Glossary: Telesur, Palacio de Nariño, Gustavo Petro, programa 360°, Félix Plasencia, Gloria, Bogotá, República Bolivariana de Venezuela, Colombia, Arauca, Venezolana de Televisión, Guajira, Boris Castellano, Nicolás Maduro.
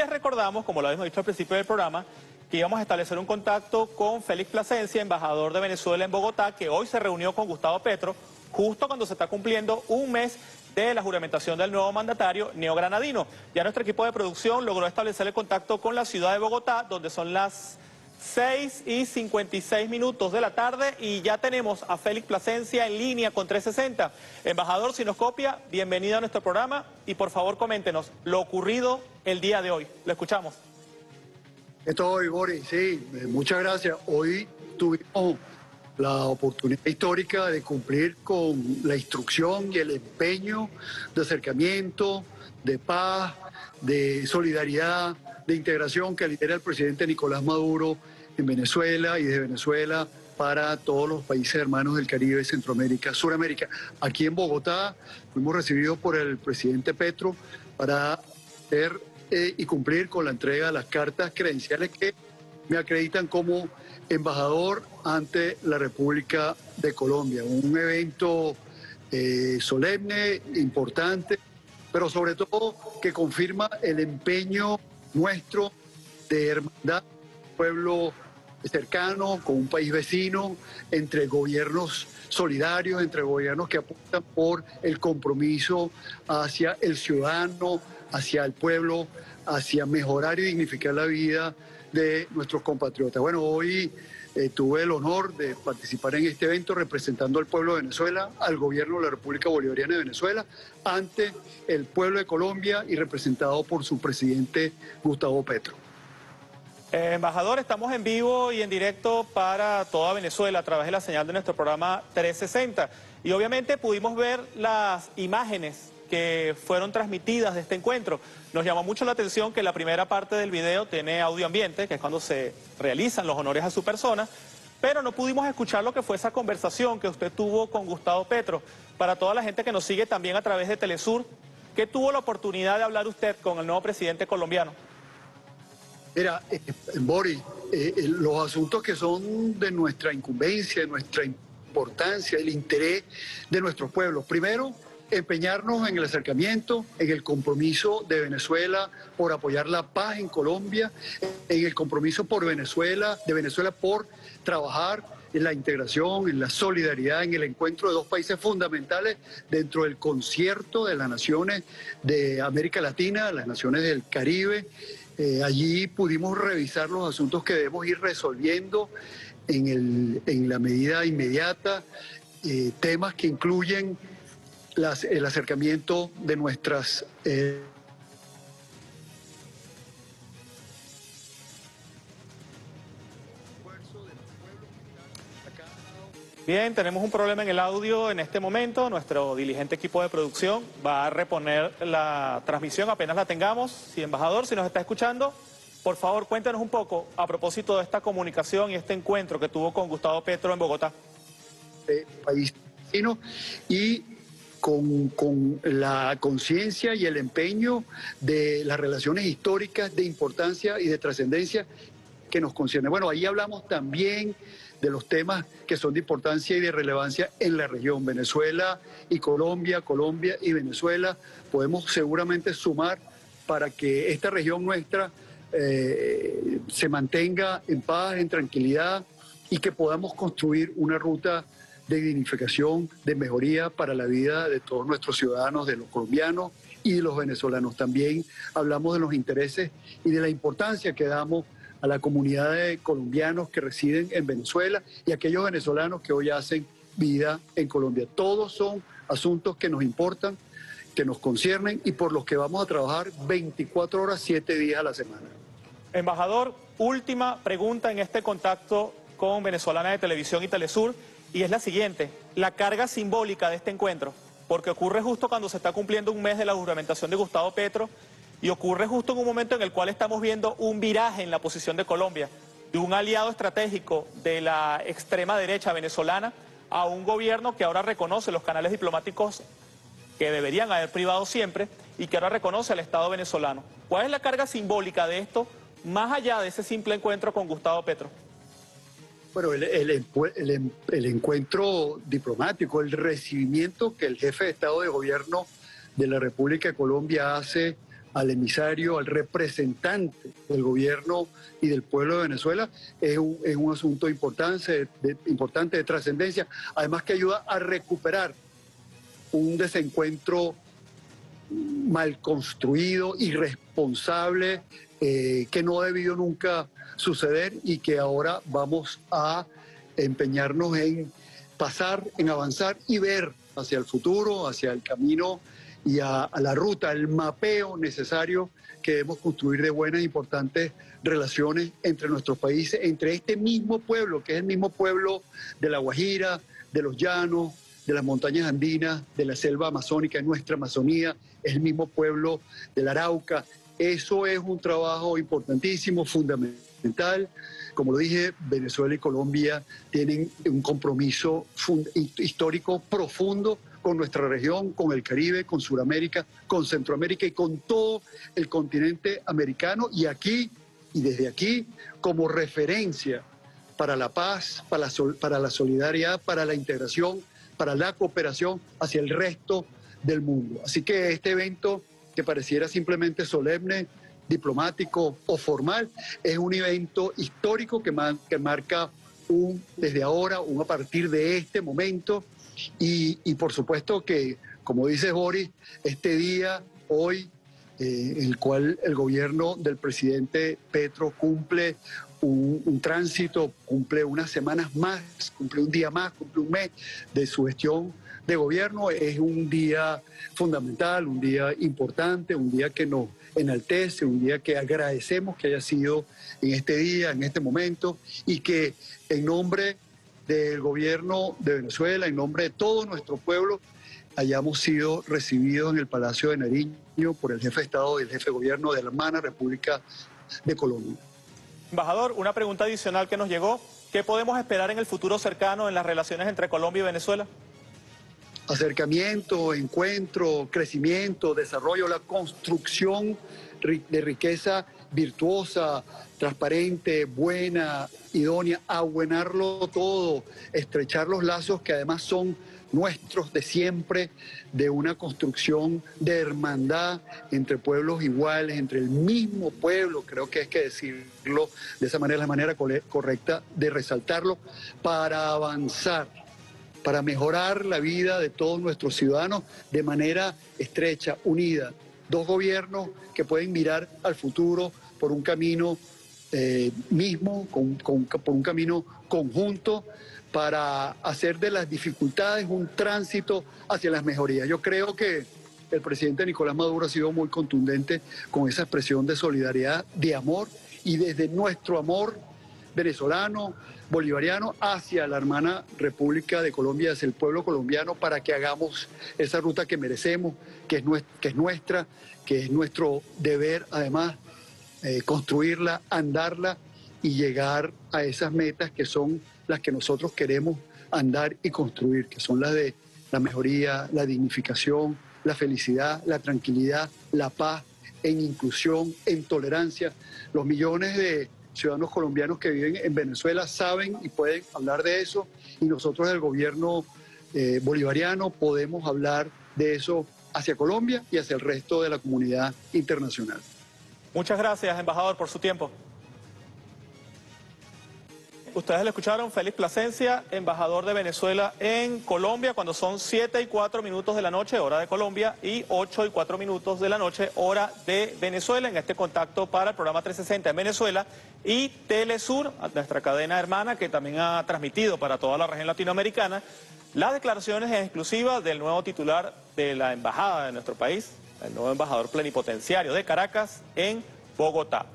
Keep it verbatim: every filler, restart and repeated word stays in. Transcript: les recordamos, como lo habíamos dicho al principio del programa, que íbamos a establecer un contacto con Félix Plasencia, embajador de Venezuela en Bogotá, que hoy se reunió con Gustavo Petro, justo cuando se está cumpliendo un mes de la juramentación del nuevo mandatario neogranadino. Ya nuestro equipo de producción logró establecer el contacto con la ciudad de Bogotá, donde son las seis y cincuenta y seis minutos de la tarde, y ya tenemos a Félix Plasencia en línea con tres sesenta. Embajador, si nos copia, bienvenido a nuestro programa y por favor coméntenos lo ocurrido el día de hoy. Lo escuchamos. Estoy, Boris, sí, muchas gracias. Hoy tuvimos la oportunidad histórica de cumplir con la instrucción y el empeño de acercamiento, de paz, de solidaridad, de integración que lidera el presidente Nicolás Maduro en Venezuela y de Venezuela para todos los países hermanos del Caribe, Centroamérica, Suramérica. Aquí en Bogotá fuimos recibidos por el presidente Petro para hacer eh, y cumplir con la entrega de las cartas credenciales que me acreditan como embajador ante la República de Colombia. Un evento eh, solemne, importante, pero sobre todo que confirma el empeño nuestro de hermandad, pueblo cercano, con un país vecino, entre gobiernos solidarios, entre gobiernos que apuntan por el compromiso hacia el ciudadano, hacia el pueblo, hacia mejorar y dignificar la vida de nuestros compatriotas. Bueno, hoy eh, tuve el honor de participar en este evento representando al pueblo de Venezuela, al gobierno de la República Bolivariana de Venezuela, ante el pueblo de Colombia y representado por su presidente Gustavo Petro. Eh, embajador, estamos en vivo y en directo para toda Venezuela a través de la señal de nuestro programa tres sesenta. Y obviamente pudimos ver las imágenes que fueron transmitidas de este encuentro. Nos llamó mucho la atención que la primera parte del video tiene audio ambiente, que es cuando se realizan los honores a su persona, pero no pudimos escuchar lo que fue esa conversación que usted tuvo con Gustavo Petro. Para toda la gente que nos sigue también a través de Telesur, ¿qué tuvo la oportunidad de hablar usted con el nuevo presidente colombiano? Mira, eh, Boris, eh, los asuntos que son de nuestra incumbencia, de nuestra importancia, el interés de nuestros pueblos. Primero, empeñarnos en el acercamiento, en el compromiso de Venezuela por apoyar la paz en Colombia, en el compromiso por Venezuela, de Venezuela por trabajar en la integración, en la solidaridad, en el encuentro de dos países fundamentales dentro del concierto de las naciones de América Latina, las naciones del Caribe. Eh, allí pudimos revisar los asuntos que debemos ir resolviendo en, el, en la medida inmediata, eh, temas que incluyen Las, el acercamiento de nuestras eh... Bien, tenemos un problema en el audio en este momento. Nuestro diligente equipo de producción va a reponer la transmisión apenas la tengamos. Si, embajador, si nos está escuchando, por favor cuéntanos un poco a propósito de esta comunicación y este encuentro que tuvo con Gustavo Petro en Bogotá. Eh, país vecino y Con, con la conciencia y el empeño de las relaciones históricas de importancia y de trascendencia que nos concierne. Bueno, ahí hablamos también de los temas que son de importancia y de relevancia en la región. Venezuela y Colombia, Colombia y Venezuela, podemos seguramente sumar para que esta región nuestra eh, se mantenga en paz, en tranquilidad y que podamos construir una ruta de dignificación, de mejoría para la vida de todos nuestros ciudadanos, de los colombianos y de los venezolanos. También hablamos de los intereses y de la importancia que damos a la comunidad de colombianos que residen en Venezuela y a aquellos venezolanos que hoy hacen vida en Colombia. Todos son asuntos que nos importan, que nos conciernen y por los que vamos a trabajar veinticuatro horas, siete días a la semana. Embajador, última pregunta en este contacto con Venezolana de Televisión y Telesur. Y es la siguiente, la carga simbólica de este encuentro, porque ocurre justo cuando se está cumpliendo un mes de la juramentación de Gustavo Petro y ocurre justo en un momento en el cual estamos viendo un viraje en la posición de Colombia, de un aliado estratégico de la extrema derecha venezolana a un gobierno que ahora reconoce los canales diplomáticos que deberían haber privado siempre y que ahora reconoce al Estado venezolano. ¿Cuál es la carga simbólica de esto, más allá de ese simple encuentro con Gustavo Petro? Bueno, el, el, el, el encuentro diplomático, el recibimiento que el jefe de Estado de Gobierno de la República de Colombia hace al emisario, al representante del gobierno y del pueblo de Venezuela, es un, es un asunto importante de, importante de trascendencia, además que ayuda a recuperar un desencuentro mal construido, irresponsable, eh, que no ha debido nunca suceder y que ahora vamos a empeñarnos en pasar, en avanzar y ver hacia el futuro, hacia el camino y a, a la ruta, el mapeo necesario que debemos construir de buenas e importantes relaciones entre nuestros países, entre este mismo pueblo, que es el mismo pueblo de la Guajira, de los llanos, de las montañas andinas, de la selva amazónica, nuestra Amazonía, es el mismo pueblo del Arauca. Eso es un trabajo importantísimo, fundamental. Como lo dije, Venezuela y Colombia tienen un compromiso histórico profundo con nuestra región, con el Caribe, con Sudamérica, con Centroamérica y con todo el continente americano. Y aquí, y desde aquí, como referencia para la paz, para la, sol, para la solidaridad, para la integración, para la cooperación hacia el resto del mundo. Así que este evento, que pareciera simplemente solemne, diplomático o formal, es un evento histórico que, mar que marca un, desde ahora, un a partir de este momento. Y, y por supuesto que, como dice Boris, este día, hoy, eh, el cual el gobierno del presidente Petro cumple un, un tránsito, cumple unas semanas más, cumple un día más, cumple un mes de su gestión de gobierno, es un día fundamental, un día importante, un día que nos enaltece, un día que agradecemos que haya sido en este día, en este momento, y que en nombre del gobierno de Venezuela, en nombre de todo nuestro pueblo, hayamos sido recibidos en el Palacio de Nariño por el jefe de Estado y el jefe de gobierno de la hermana República de Colombia. Embajador, una pregunta adicional que nos llegó. ¿Qué podemos esperar en el futuro cercano en las relaciones entre Colombia y Venezuela? Acercamiento, encuentro, crecimiento, desarrollo, la construcción de riqueza virtuosa, transparente, buena, idónea, abuenarlo todo, estrechar los lazos que además son nuestros de siempre, de una construcción de hermandad entre pueblos iguales, entre el mismo pueblo, creo que es que decirlo de esa manera, la manera correcta de resaltarlo, para avanzar, para mejorar la vida de todos nuestros ciudadanos de manera estrecha, unida. Dos gobiernos que pueden mirar al futuro por un camino eh, mismo, con, con, por un camino conjunto, para hacer de las dificultades un tránsito hacia las mejorías. Yo creo que el presidente Nicolás Maduro ha sido muy contundente con esa expresión de solidaridad, de amor, y desde nuestro amor venezolano, bolivariano, hacia la hermana República de Colombia, hacia el pueblo colombiano, para que hagamos esa ruta que merecemos, que es nuestra, que es, nuestra, que es nuestro deber, además, eh, construirla, andarla y llegar a esas metas que son las que nosotros queremos andar y construir, que son las de la mejoría, la dignificación, la felicidad, la tranquilidad, la paz, en inclusión, en tolerancia. Los millones de ciudadanos colombianos que viven en Venezuela saben y pueden hablar de eso, y nosotros del gobierno eh, bolivariano podemos hablar de eso hacia Colombia y hacia el resto de la comunidad internacional. Muchas gracias, embajador, por su tiempo. Ustedes lo escucharon, Félix Plasencia, embajador de Venezuela en Colombia, cuando son siete y cuatro minutos de la noche, hora de Colombia, y ocho y cuatro minutos de la noche, hora de Venezuela, en este contacto para el programa trescientos sesenta en Venezuela y Telesur, nuestra cadena hermana que también ha transmitido para toda la región latinoamericana las declaraciones exclusivas del nuevo titular de la embajada de nuestro país, el nuevo embajador plenipotenciario de Caracas en Bogotá.